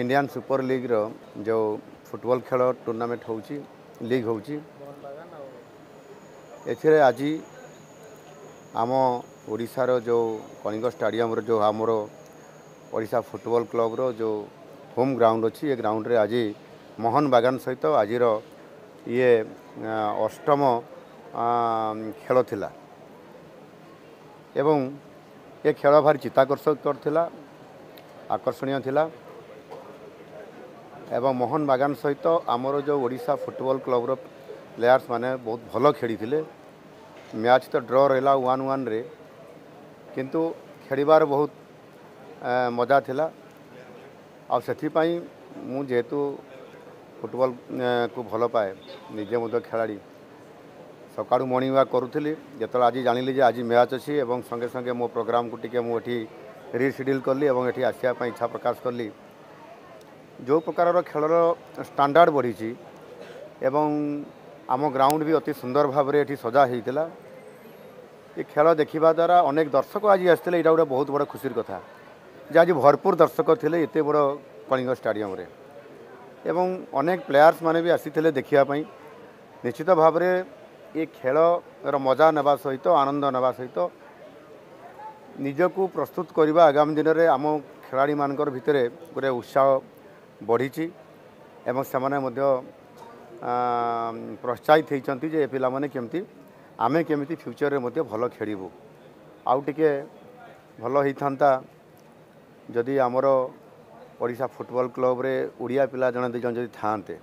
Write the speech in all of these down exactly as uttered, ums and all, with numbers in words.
Indian super league रो जो football खेल tournament हो लीग हो आज आम ओडिशा रो जो कलिंग स्टेडियम रो जो आमर ओडिशा फुटबॉल क्लब रो जो होम ग्राउंड अच्छी ये ग्राउंड रे आज मोहन बागान सहित आज ये अष्टम खेल थिला एवं ये खेल भारी चित्ताकर्षक थिला आकर्षणीय थिला एवं मोहन बागान सहित आमर जो ओडिशा फुटबॉल क्लब रो प्लेयर्स माने बहुत भल खेली थिले मैच तो ड्र रहा वन वन रे किंतु खेलिबार बहुत मजा थिला आ सेथि पई मु जेतु फुटबॉल को भल पाए निजे मत खेलाड़ी सकाळू मॉर्निंग वॉक करूली जत आज जानी आज मैच अच्छी और संगे संगे मो प्रोग्राम को टी मुझे रिशेड्यूल कली और ये आसपा इच्छा प्रकाश कली जो प्रकार खेलर स्टैंडर्ड बढ़ी एवं आम ग्राउंड भी अति सुंदर भाव में ये सजा होता ये खेल देखा द्वारा अनेक दर्शक आज आसते यहाँ गोटे बहुत बड़ा खुशी कथा जे आज भरपूर दर्शक थे ये बड़ कलिंग स्टेडियम रे एवं अनेक प्लेयर्स माने भी आसी देखापी निश्चित भाव में ये खेल मजा नेवा सहित आनंद नेवा सहित निजकू प्रस्तुत करवा आगामी दिन में आम खिलाड़ी मान भितर गोटे उत्साह बढ़ी एवं सेमाने मध्य प्रोत्साहित होती जे पिला माने केमती आमे केमती फ्यूचर रे मध्य भल खेलबू आउ टिके भल होता जदि आमर ओडिशा फुटबॉल क्लब रे ओडिया पिला जने दि जन जदि थांते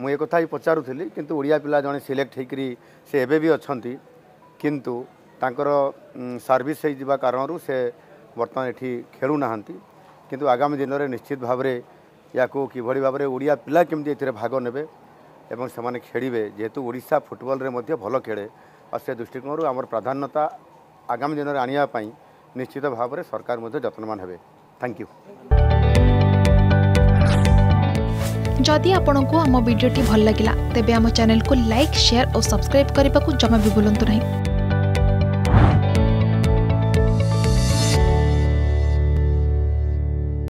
मु एक कथा ही पचारुथली किंतु ओडिया पिला जने सिलेक्ट हेकरी से एबे भी अछंती किंतु तांकर सर्विस हे जिबा कारणरू से वर्तमान एठी खेलु नाहंती किंतु आगामी दिन रे निश्चित भाव रे याकू किभली भाव रे ओडिया पिला केमती एथिरे भाग नेबे एवं से खेलिबे जेहेतु ओडिशा फुटबॉल रे मध्य भल खेले और से दृष्टिकोण आमर प्राधान्यता आगामी दिन में आनिया पई निश्चित भाव रे सरकार मध्य जतनमान हेबे। Thank you. जदि आपंक आम भिडी भल लगा तेब आम चैनल को लाइक शेयर और सब्सक्राइब करने को जमा भी भूलु नहीं।